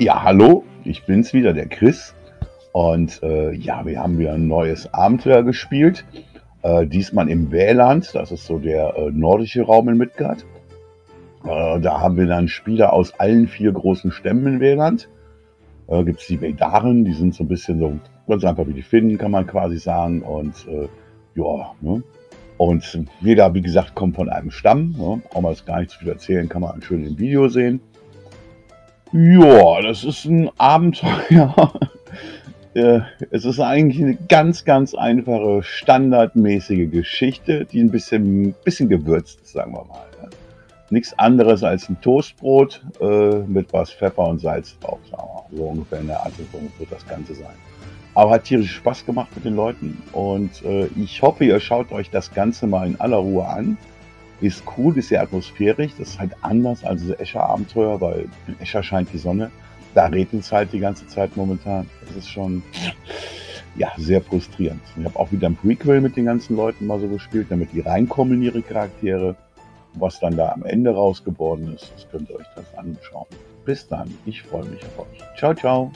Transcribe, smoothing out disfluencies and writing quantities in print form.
Ja, hallo, ich bin's wieder, der Chris. Und ja, wir haben wieder ein neues Abenteuer gespielt. Diesmal im Waeland, das ist so der nordische Raum in Midgard. Da haben wir dann Spieler aus allen 4 großen Stämmen in Waeland. Gibt es die Veidaren, die sind so ein bisschen so ganz einfach wie die Finnen, kann man quasi sagen. Und ja, ne? Und jeder, wie gesagt, kommt von einem Stamm. Ne? Brauchen wir jetzt gar nicht zu viel erzählen, kann man schön im Video sehen. Ja, das ist ein Abenteuer. Es ist eigentlich eine ganz, ganz einfache, standardmäßige Geschichte, die ein bisschen gewürzt ist, sagen wir mal. Nichts anderes als ein Toastbrot mit was Pfeffer und Salz drauf. So ungefähr in der Art wird das Ganze sein. Aber hat tierisch Spaß gemacht mit den Leuten. Und ich hoffe, ihr schaut euch das Ganze mal in aller Ruhe an. Ist cool, ist sehr atmosphärisch, das ist halt anders als das Eschar-Abenteuer, weil in Eschar scheint die Sonne. Da regnet es halt die ganze Zeit momentan. Das ist schon, ja, sehr frustrierend. Ich habe auch wieder ein Prequel mit den ganzen Leuten mal so gespielt, damit die reinkommen in ihre Charaktere. Was dann da am Ende raus geworden ist, das könnt ihr euch das anschauen. Bis dann, ich freue mich auf euch. Ciao, ciao!